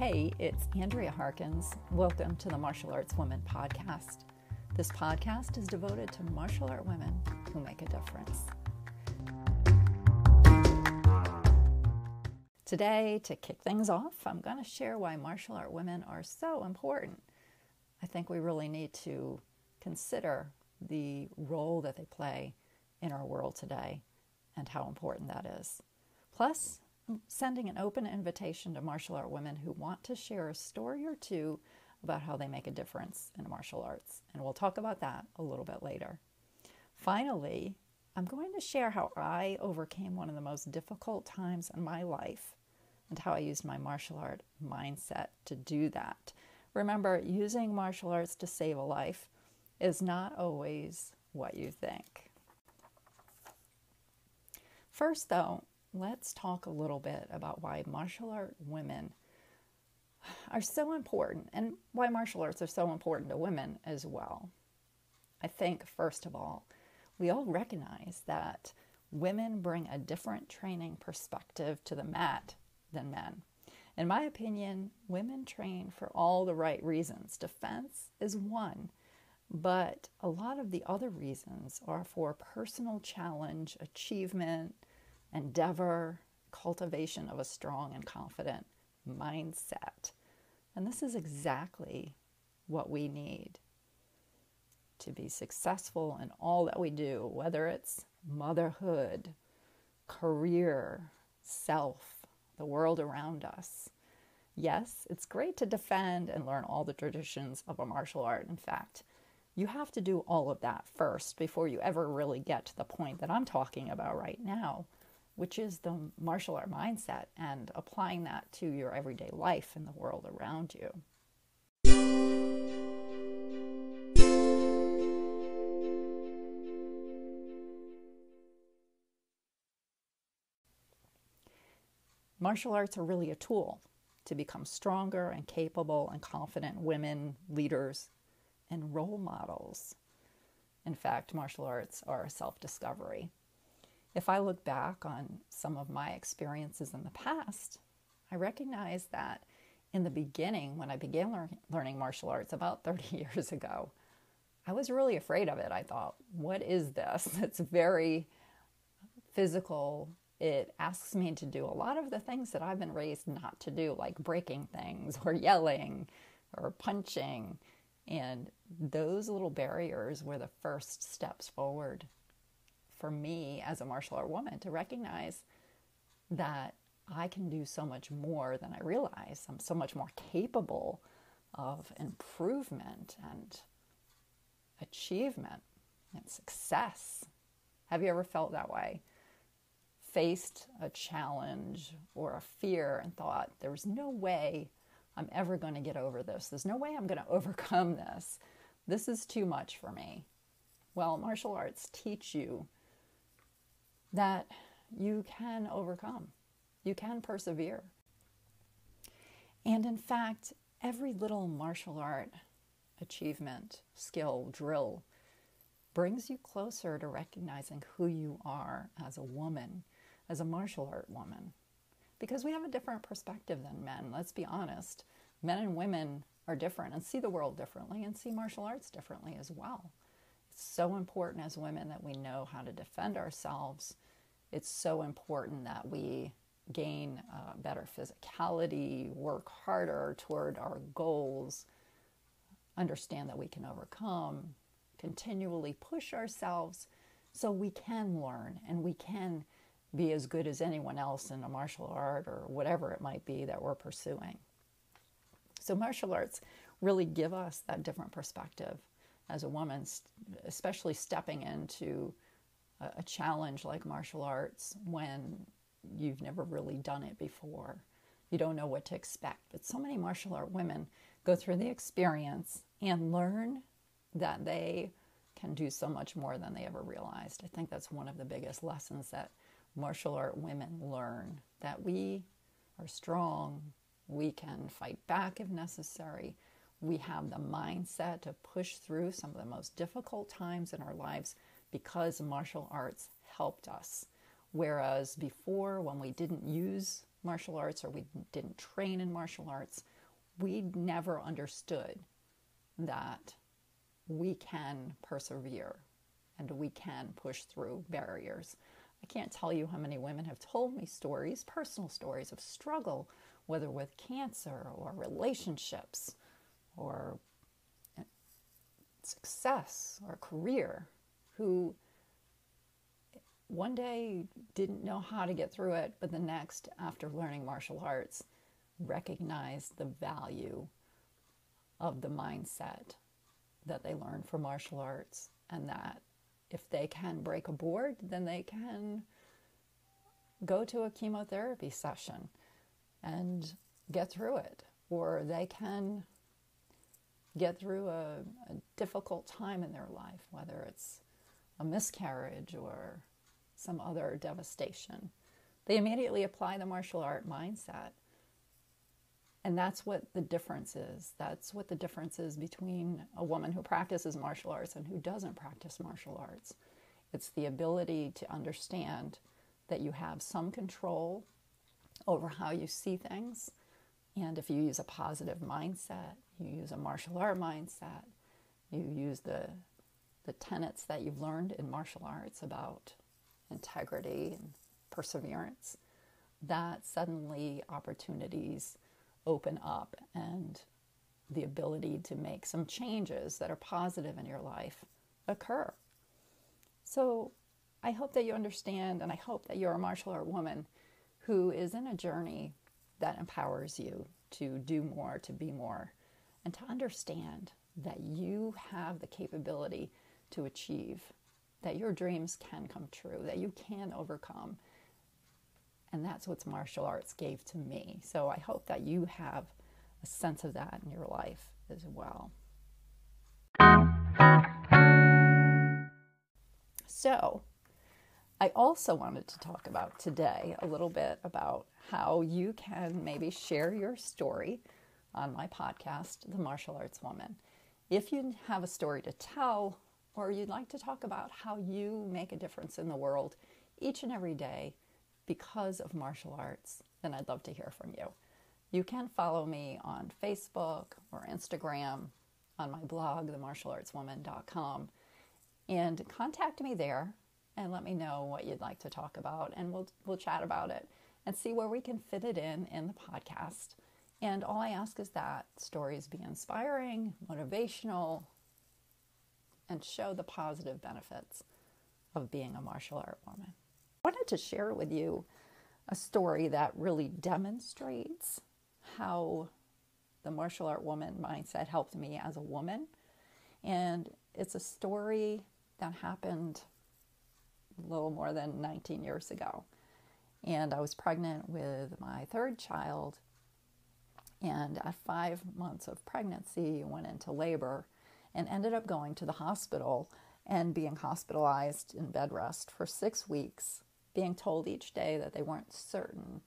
Hey, it's Andrea Harkins. Welcome to the Martial Arts Woman Podcast. This podcast is devoted to martial art women who make a difference. Today, to kick things off, I'm going to share why martial art women are so important. I think we really need to consider the role that they play in our world today and how important that is. Plus, I'm sending an open invitation to martial art women who want to share a story or two about how they make a difference in martial arts, and we'll talk about that a little bit later. Finally, I'm going to share how I overcame one of the most difficult times in my life and how I used my martial art mindset to do that. Remember, using martial arts to save a life is not always what you think. First, though, let's talk a little bit about why martial art women are so important and why martial arts are so important to women as well. I think, first of all, we all recognize that women bring a different training perspective to the mat than men. In my opinion, women train for all the right reasons. Defense is one, but a lot of the other reasons are for personal challenge, achievement, endeavor, cultivation of a strong and confident mindset. And this is exactly what we need to be successful in all that we do, whether it's motherhood, career, self, the world around us. Yes, it's great to defend and learn all the traditions of a martial art. In fact, you have to do all of that first before you ever really get to the point that I'm talking about right now, which is the martial art mindset and applying that to your everyday life and the world around you. Martial arts are really a tool to become stronger and capable and confident women, leaders, and role models. In fact, martial arts are self-discovery. If I look back on some of my experiences in the past, I recognize that in the beginning, when I began learning martial arts about 30 years ago, I was really afraid of it. I thought, what is this? It's very physical. It asks me to do a lot of the things that I've been raised not to do, like breaking things or yelling or punching. And those little barriers were the first steps forward for me as a martial art woman to recognize that I can do so much more than I realize. I'm so much more capable of improvement and achievement and success. Have you ever felt that way? Faced a challenge or a fear and thought, there's no way I'm ever going to get over this. There's no way I'm going to overcome this. This is too much for me. Well, martial arts teach you that you can overcome, you can persevere. And in fact, every little martial art achievement, skill, drill brings you closer to recognizing who you are as a woman, as a martial art woman. Because we have a different perspective than men, let's be honest. Men and women are different and see the world differently and see martial arts differently as well. It's so important as women that we know how to defend ourselves. It's so important that we gain better physicality, work harder toward our goals, understand that we can overcome, continually push ourselves so we can learn and we can be as good as anyone else in a martial art or whatever it might be that we're pursuing. So martial arts really give us that different perspective as a woman, especially stepping into a challenge like martial arts when you've never really done it before. You don't know what to expect. But so many martial art women go through the experience and learn that they can do so much more than they ever realized. I think that's one of the biggest lessons that martial art women learn, that we are strong, we can fight back if necessary, we have the mindset to push through some of the most difficult times in our lives because martial arts helped us. Whereas before, when we didn't use martial arts or we didn't train in martial arts, we never understood that we can persevere and we can push through barriers. I can't tell you how many women have told me stories, personal stories of struggle, whether with cancer or relationships or success or career, who one day didn't know how to get through it, but the next, after learning martial arts, recognized the value of the mindset that they learned from martial arts, and that if they can break a board, then they can go to a chemotherapy session and get through it, or they can get through a difficult time in their life, whether it's a miscarriage or some other devastation. They immediately apply the martial art mindset. And that's what the difference is. That's what the difference is between a woman who practices martial arts and who doesn't practice martial arts. It's the ability to understand that you have some control over how you see things. And if you use a positive mindset, you use a martial art mindset, you use the tenets that you've learned in martial arts about integrity and perseverance, that suddenly opportunities open up, and the ability to make some changes that are positive in your life occur. So I hope that you understand, and I hope that you're a martial art woman who is in a journey that empowers you to do more, to be more, and to understand that you have the capability to achieve, that your dreams can come true, that you can overcome. And that's what martial arts gave to me. So I hope that you have a sense of that in your life as well. So I also wanted to talk about today a little bit about how you can maybe share your story on my podcast, The Martial Arts Woman. If you have a story to tell, or you'd like to talk about how you make a difference in the world each and every day because of martial arts, then I'd love to hear from you. You can follow me on Facebook or Instagram, on my blog, themartialartswoman.com, and contact me there and let me know what you'd like to talk about, and we'll chat about it and see where we can fit it in the podcast. And all I ask is that stories be inspiring, motivational, and show the positive benefits of being a martial art woman. I wanted to share with you a story that really demonstrates how the martial art woman mindset helped me as a woman. And it's a story that happened a little more than 19 years ago. And I was pregnant with my third child. And at 5 months of pregnancy, I went into labor and ended up going to the hospital and being hospitalized in bed rest for 6 weeks. Being told each day that they weren't certain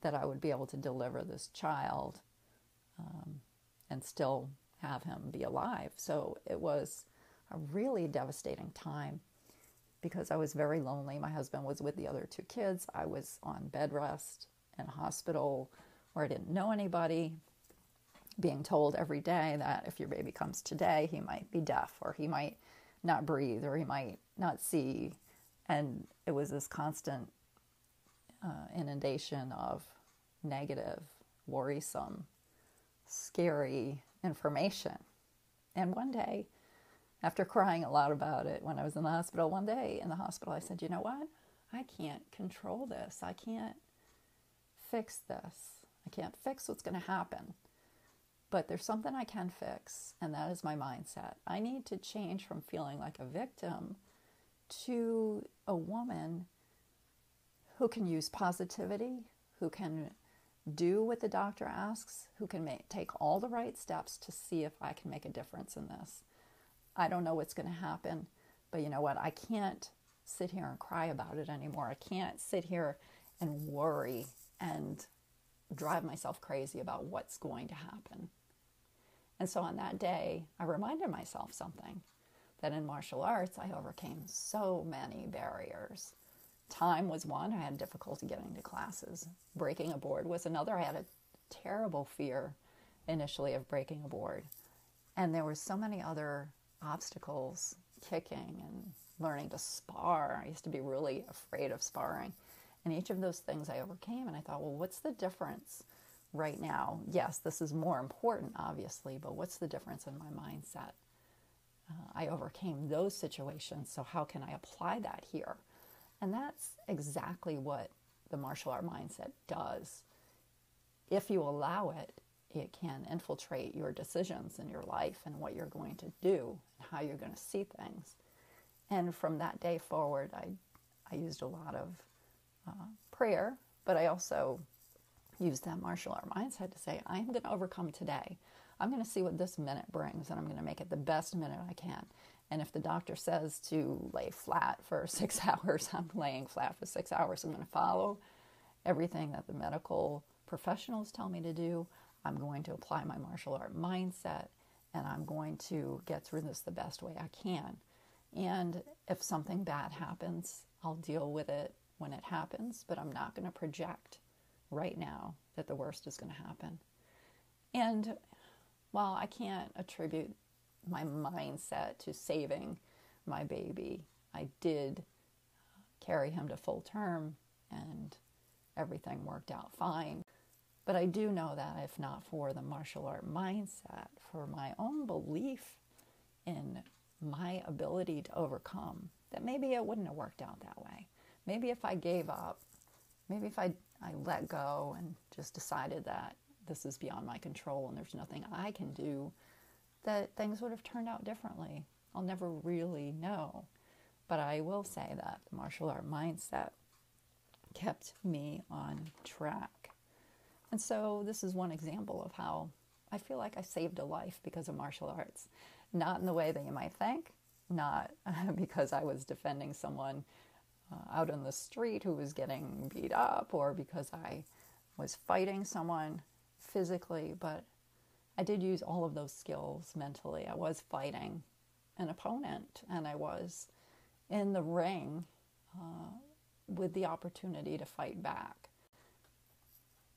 that I would be able to deliver this child and still have him be alive. So it was a really devastating time because I was very lonely. My husband was with the other two kids. I was on bed rest in a hospital where I didn't know anybody, being told every day that if your baby comes today, he might be deaf, or he might not breathe, or he might not see. And it was this constant inundation of negative, worrisome, scary information. And one day, after crying a lot about it when I was in the hospital, I said, you know what? I can't control this. I can't fix this. I can't fix what's going to happen. But there's something I can fix, and that is my mindset. I need to change from feeling like a victim to a woman who can use positivity, who can do what the doctor asks, who can take all the right steps to see if I can make a difference in this. I don't know what's going to happen, but you know what? I can't sit here and cry about it anymore. I can't sit here and worry and drive myself crazy about what's going to happen. And so on that day, I reminded myself something. That in martial arts, I overcame so many barriers. Time was one. I had difficulty getting to classes. Breaking a board was another. I had a terrible fear initially of breaking a board. And there were so many other obstacles, kicking and learning to spar. I used to be really afraid of sparring. And each of those things I overcame. And I thought, well, what's the difference right now? Yes, this is more important, obviously, but what's the difference in my mindset? I overcame those situations, so how can I apply that here? And that's exactly what the martial art mindset does. If you allow it, it can infiltrate your decisions in your life and what you're going to do and how you're going to see things. And from that day forward, I used a lot of prayer, but I also used that martial art mindset to say, I'm going to overcome today. I'm going to see what this minute brings, and I'm going to make it the best minute I can. And if the doctor says to lay flat for 6 hours, I'm laying flat for 6 hours. I'm going to follow everything that the medical professionals tell me to do. I'm going to apply my martial art mindset, and I'm going to get through this the best way I can. And if something bad happens, I'll deal with it when it happens, but I'm not going to project right now that the worst is going to happen. And while I can't attribute my mindset to saving my baby, I did carry him to full term, and everything worked out fine. But I do know that if not for the martial art mindset, for my own belief in my ability to overcome, that maybe it wouldn't have worked out that way. Maybe if I gave up, maybe if I let go and just decided that this is beyond my control and there's nothing I can do, that things would have turned out differently. I'll never really know. But I will say that the martial art mindset kept me on track. And so this is one example of how I feel like I saved a life because of martial arts. Not in the way that you might think, not because I was defending someone out on the street who was getting beat up, or because I was fighting someone physically, but I did use all of those skills mentally. I was fighting an opponent, and I was in the ring with the opportunity to fight back.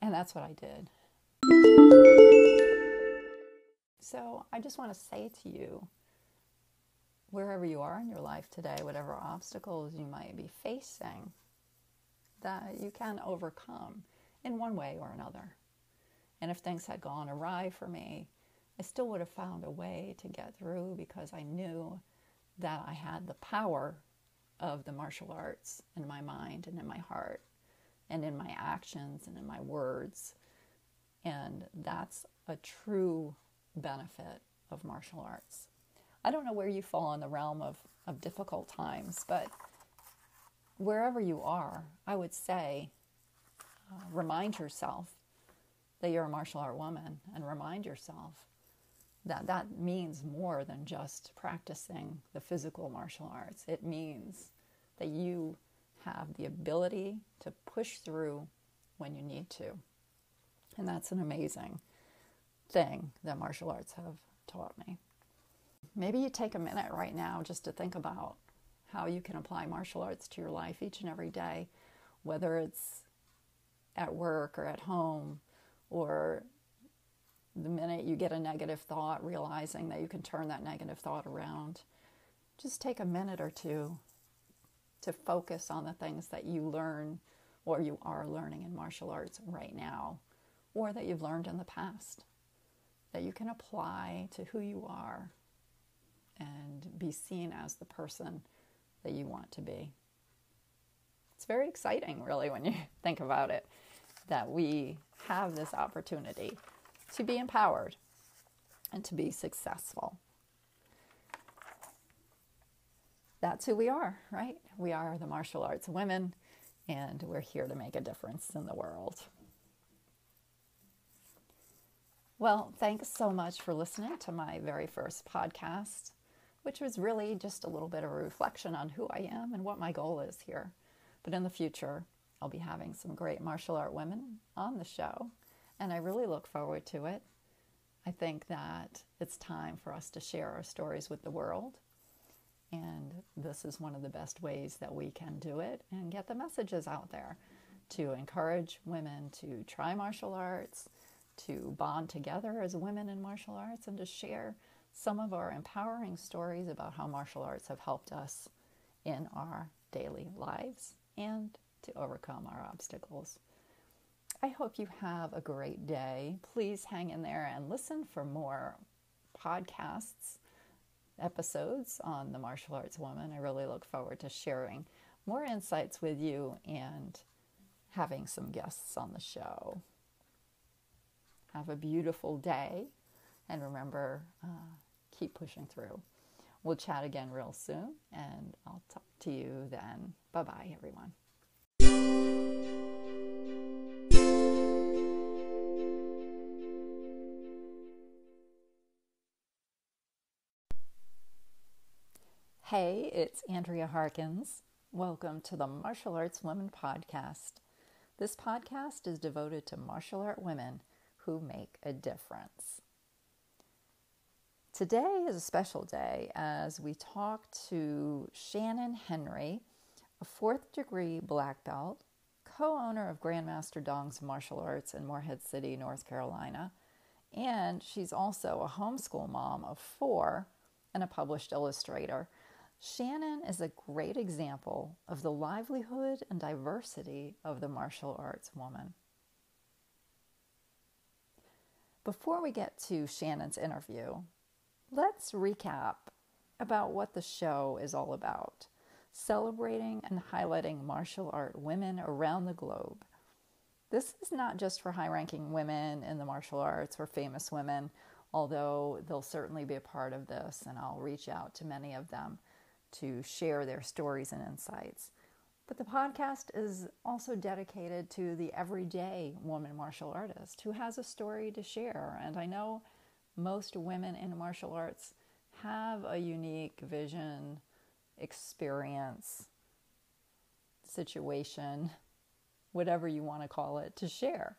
And that's what I did. So I just want to say to you, wherever you are in your life today, whatever obstacles you might be facing, that you can overcome in one way or another. And if things had gone awry for me, I still would have found a way to get through, because I knew that I had the power of the martial arts in my mind and in my heart, and in my actions and in my words. And that's a true benefit of martial arts. I don't know where you fall in the realm of difficult times, but wherever you are, I would say, remind yourself that you're a martial art woman, and remind yourself that that means more than just practicing the physical martial arts. It means that you have the ability to push through when you need to. And that's an amazing thing that martial arts have taught me. Maybe you take a minute right now just to think about how you can apply martial arts to your life each and every day, whether it's at work or at home, or the minute you get a negative thought, realizing that you can turn that negative thought around. Just take a minute or two to focus on the things that you learn or you are learning in martial arts right now, or that you've learned in the past, that you can apply to who you are and be seen as the person that you want to be. It's very exciting, really, when you think about it, that we have this opportunity to be empowered and to be successful. That's who we are, right? We are the martial arts women, and we're here to make a difference in the world. Well, thanks so much for listening to my very first podcast, which was really just a little bit of a reflection on who I am and what my goal is here. But in the future, I'll be having some great martial art women on the show, and I really look forward to it. I think that it's time for us to share our stories with the world. And this is one of the best ways that we can do it and get the messages out there to encourage women to try martial arts, to bond together as women in martial arts and to share some of our empowering stories about how martial arts have helped us in our daily lives and to overcome our obstacles. I hope you have a great day. Please hang in there and listen for more podcasts, episodes on the Martial Arts Woman. I really look forward to sharing more insights with you and having some guests on the show. Have a beautiful day, and remember, keep pushing through. We'll chat again real soon, and I'll talk to you then. Bye-bye, everyone. Hey, it's Andrea Harkins. Welcome to the Martial Arts Women Podcast. This podcast is devoted to martial art women who make a difference. Today is a special day as we talk to Shannon Henry, a 4th degree black belt, co-owner of Grandmaster Dong's Martial Arts in Morehead City, North Carolina, and she's also a homeschool mom of 4 and a published illustrator. Shannon is a great example of the livelihood and diversity of the martial arts woman. Before we get to Shannon's interview, let's recap about what the show is all about, celebrating and highlighting martial art women around the globe. This is not just for high-ranking women in the martial arts or famous women, although they'll certainly be a part of this, and I'll reach out to many of them to share their stories and insights. But the podcast is also dedicated to the everyday woman martial artist who has a story to share. And I know most women in martial arts have a unique vision, experience, situation, whatever you want to call it, to share.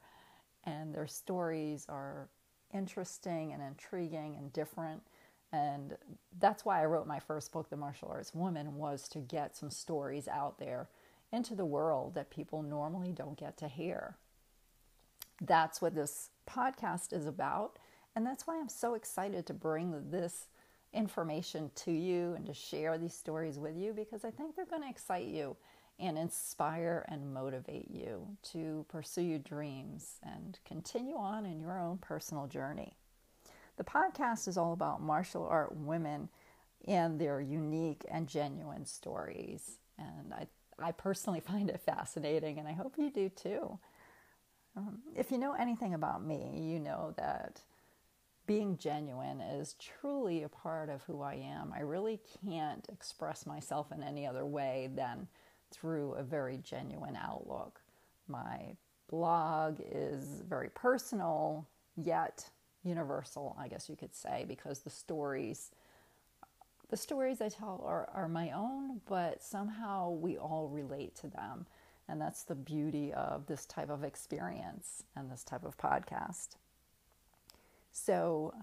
And their stories are interesting and intriguing and different. And that's why I wrote my first book, The Martial Arts Woman, was to get some stories out there into the world that people normally don't get to hear. That's what this podcast is about. And that's why I'm so excited to bring this information to you and to share these stories with you, because I think they're going to excite you and inspire and motivate you to pursue your dreams and continue on in your own personal journey. The podcast is all about martial art women and their unique and genuine stories. And I personally find it fascinating, and I hope you do too. If you know anything about me, you know that being genuine is truly a part of who I am. I really can't express myself in any other way than through a very genuine outlook. My blog is very personal, yet universal, I guess you could say, because the stories I tell are my own, but somehow we all relate to them. And that's the beauty of this type of experience and this type of podcast. So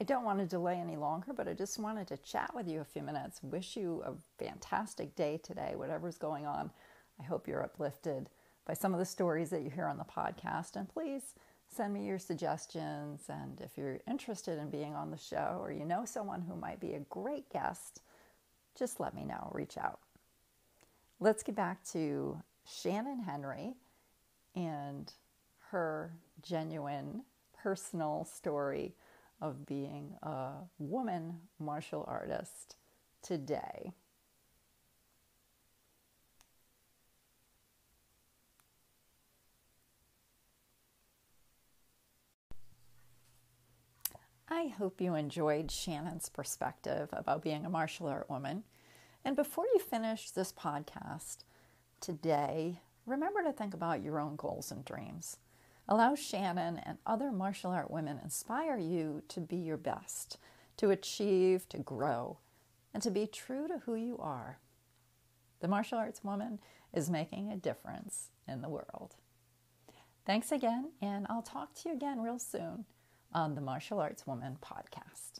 I don't want to delay any longer, but I just wanted to chat with you a few minutes. Wish you a fantastic day today, whatever's going on. I hope you're uplifted by some of the stories that you hear on the podcast. And please send me your suggestions. And if you're interested in being on the show, or you know someone who might be a great guest, just let me know. Reach out. Let's get back to Shannon Henry and her genuine personal story of being a woman martial artist today. I hope you enjoyed Shannon's perspective about being a martial art woman. And before you finish this podcast today, remember to think about your own goals and dreams. Allow Shannon and other martial art women inspire you to be your best, to achieve, to grow, and to be true to who you are. The Martial Arts Woman is making a difference in the world. Thanks again, and I'll talk to you again real soon on the Martial Arts Woman Podcast.